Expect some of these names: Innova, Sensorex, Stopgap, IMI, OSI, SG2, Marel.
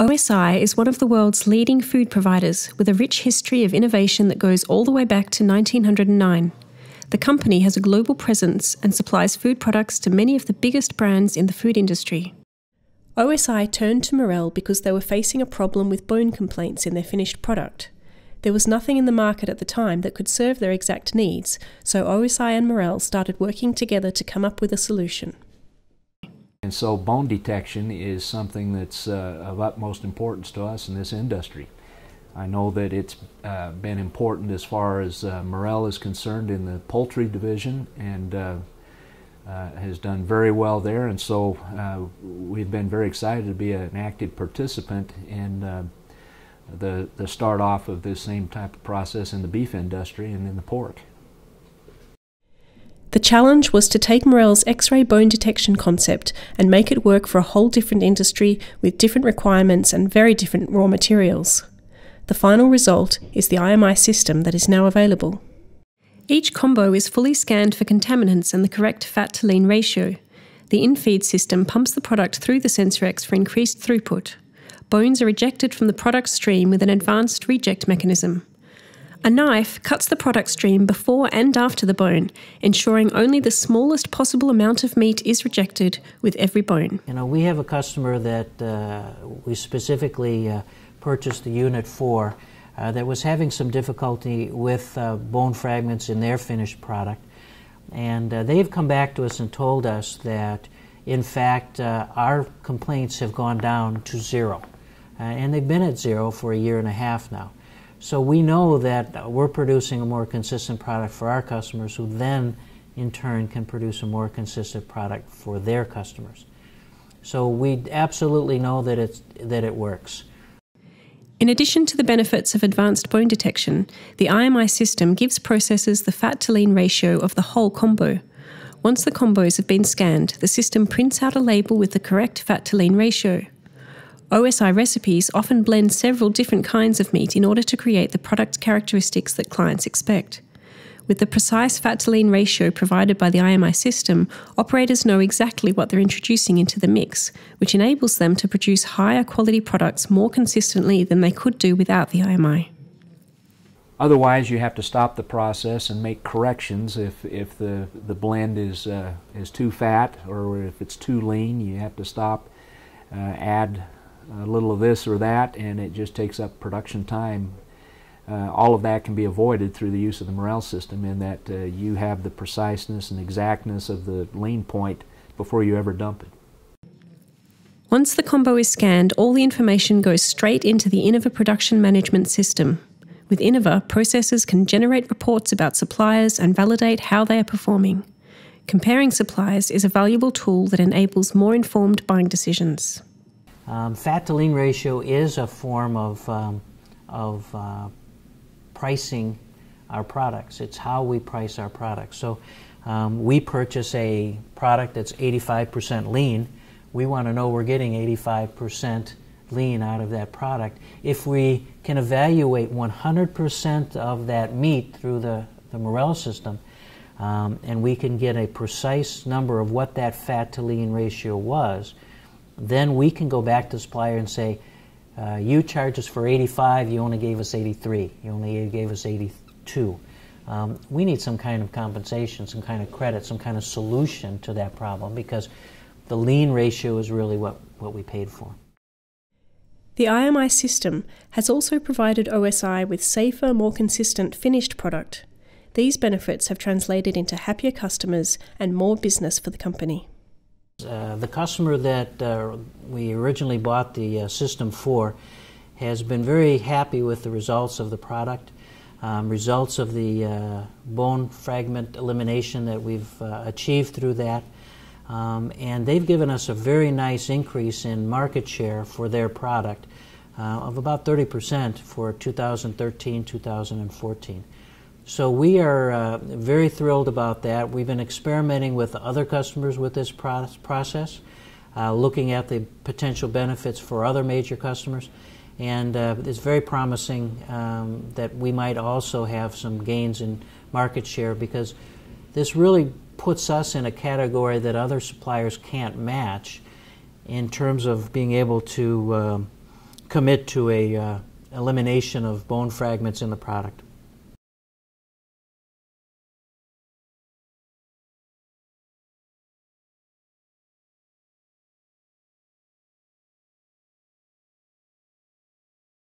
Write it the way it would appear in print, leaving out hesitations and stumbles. OSI is one of the world's leading food providers with a rich history of innovation that goes all the way back to 1909. The company has a global presence and supplies food products to many of the biggest brands in the food industry. OSI turned to Marel because they were facing a problem with bone complaints in their finished product. There was nothing in the market at the time that could serve their exact needs, so OSI and Marel started working together to come up with a solution. And so bone detection is something that's of utmost importance to us in this industry. I know that it's been important as far as Marel is concerned in the poultry division, and has done very well there, and so we've been very excited to be an active participant in the start off of this same type of process in the beef industry and in the pork. The challenge was to take Marel's X-ray bone detection concept and make it work for a whole different industry with different requirements and very different raw materials. The final result is the IMI system that is now available. Each combo is fully scanned for contaminants and the correct fat to lean ratio. The in-feed system pumps the product through the Sensorex for increased throughput. Bones are ejected from the product stream with an advanced reject mechanism. A knife cuts the product stream before and after the bone, ensuring only the smallest possible amount of meat is rejected with every bone. You know, we have a customer that we specifically purchased the unit for that was having some difficulty with bone fragments in their finished product. And they've come back to us and told us that, in fact, our complaints have gone down to zero. And they've been at zero for a year and a half now. So we know that we're producing a more consistent product for our customers, who then in turn can produce a more consistent product for their customers. So we absolutely know that it works. In addition to the benefits of advanced bone detection, the IMI system gives processors the fat to lean ratio of the whole combo. Once the combos have been scanned, the system prints out a label with the correct fat to lean ratio. OSI recipes often blend several different kinds of meat in order to create the product characteristics that clients expect. With the precise fat-to-lean ratio provided by the IMI system, operators know exactly what they're introducing into the mix, which enables them to produce higher quality products more consistently than they could do without the IMI. Otherwise, you have to stop the process and make corrections. If the blend is too fat, or if it's too lean, you have to stop, add a little of this or that, and it just takes up production time. All of that can be avoided through the use of the Marel system, in that you have the preciseness and exactness of the lean point before you ever dump it. Once the combo is scanned, all the information goes straight into the Innova production management system. With Innova, processors can generate reports about suppliers and validate how they are performing. Comparing suppliers is a valuable tool that enables more informed buying decisions. Fat to lean ratio is a form of pricing our products. It's how we price our products. So we purchase a product that's 85% lean. We want to know we're getting 85% lean out of that product. If we can evaluate 100% of that meat through the Marel system, and we can get a precise number of what that fat to lean ratio was, then we can go back to the supplier and say, you charged us for 85, you only gave us 83, you only gave us 82. We need some kind of compensation, some kind of credit, some kind of solution to that problem, because the lean ratio is really what we paid for. The IMI system has also provided OSI with safer, more consistent finished product. These benefits have translated into happier customers and more business for the company. The customer that we originally bought the system for has been very happy with the results of the product, results of the bone fragment elimination that we've achieved through that, and they've given us a very nice increase in market share for their product of about 30% for 2013-2014. So we are very thrilled about that. We've been experimenting with other customers with this process, looking at the potential benefits for other major customers, and it's very promising that we might also have some gains in market share, because this really puts us in a category that other suppliers can't match in terms of being able to commit to a elimination of bone fragments in the product.